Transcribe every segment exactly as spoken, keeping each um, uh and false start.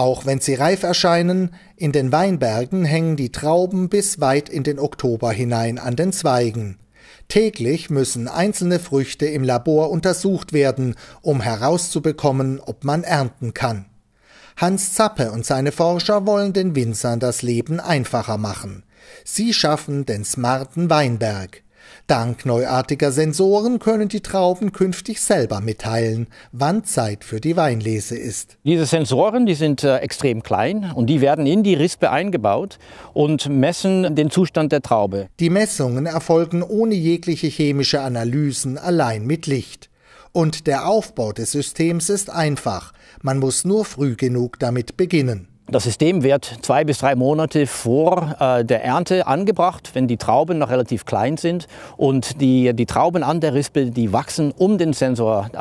Auch wenn sie reif erscheinen, in den Weinbergen hängen die Trauben bis weit in den Oktober hinein an den Zweigen. Täglich müssen einzelne Früchte im Labor untersucht werden, um herauszubekommen, ob man ernten kann. Hans Zappe und seine Forscher wollen den Winzern das Leben einfacher machen. Sie schaffen den smarten Weinberg. Dank neuartiger Sensoren können die Trauben künftig selber mitteilen, wann Zeit für die Weinlese ist. Diese Sensoren, die sind äh, extrem klein und die werden in die Rispe eingebaut und messen den Zustand der Traube. Die Messungen erfolgen ohne jegliche chemische Analysen, allein mit Licht. Und der Aufbau des Systems ist einfach. Man muss nur früh genug damit beginnen. Das System wird zwei bis drei Monate vor äh, der Ernte angebracht, wenn die Trauben noch relativ klein sind. Und die, die Trauben an der Rispe, die wachsen um den Sensor äh,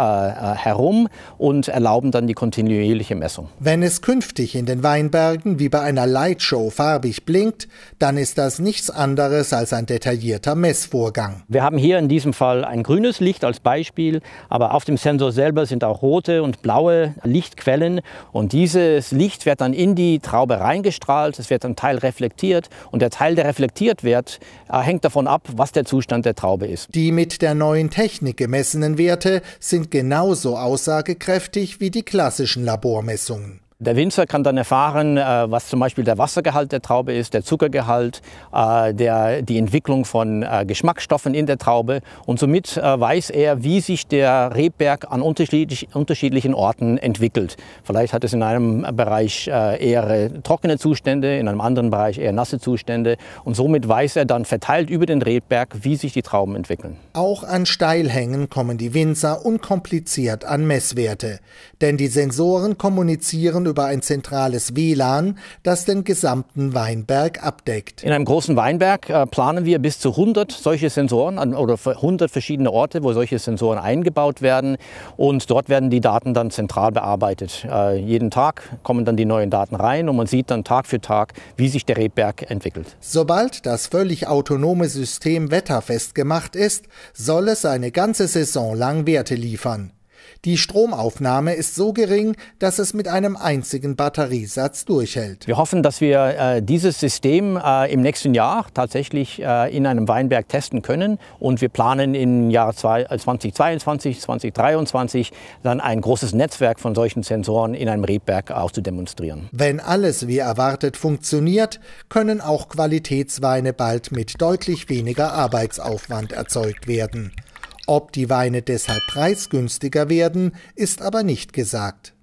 herum und erlauben dann die kontinuierliche Messung. Wenn es künftig in den Weinbergen wie bei einer Lightshow farbig blinkt, dann ist das nichts anderes als ein detaillierter Messvorgang. Wir haben hier in diesem Fall ein grünes Licht als Beispiel, aber auf dem Sensor selber sind auch rote und blaue Lichtquellen. Und dieses Licht wird dann in die die Traube reingestrahlt, es wird ein Teil reflektiert und der Teil, der reflektiert wird, hängt davon ab, was der Zustand der Traube ist. Die mit der neuen Technik gemessenen Werte sind genauso aussagekräftig wie die klassischen Labormessungen. Der Winzer kann dann erfahren, was zum Beispiel der Wassergehalt der Traube ist, der Zuckergehalt, der, die Entwicklung von Geschmacksstoffen in der Traube. Und somit weiß er, wie sich der Rebberg an unterschiedlich, unterschiedlichen Orten entwickelt. Vielleicht hat es in einem Bereich eher trockene Zustände, in einem anderen Bereich eher nasse Zustände. Und somit weiß er dann verteilt über den Rebberg, wie sich die Trauben entwickeln. Auch an Steilhängen kommen die Winzer unkompliziert an Messwerte. Denn die Sensoren kommunizieren über ein zentrales W L A N, das den gesamten Weinberg abdeckt. In einem großen Weinberg äh, planen wir bis zu hundert solche Sensoren an, oder hundert verschiedene Orte, wo solche Sensoren eingebaut werden. Und dort werden die Daten dann zentral bearbeitet. Äh, jeden Tag kommen dann die neuen Daten rein und man sieht dann Tag für Tag, wie sich der Rebberg entwickelt. Sobald das völlig autonome System wetterfest gemacht ist, soll es eine ganze Saison lang Werte liefern. Die Stromaufnahme ist so gering, dass es mit einem einzigen Batteriesatz durchhält. Wir hoffen, dass wir äh, dieses System äh, im nächsten Jahr tatsächlich äh, in einem Weinberg testen können. Und wir planen im Jahr zweitausendzweiundzwanzig, zweitausenddreiundzwanzig dann ein großes Netzwerk von solchen Sensoren in einem Rebberg auszudemonstrieren. Wenn alles wie erwartet funktioniert, können auch Qualitätsweine bald mit deutlich weniger Arbeitsaufwand erzeugt werden. Ob die Weine deshalb preisgünstiger werden, ist aber nicht gesagt.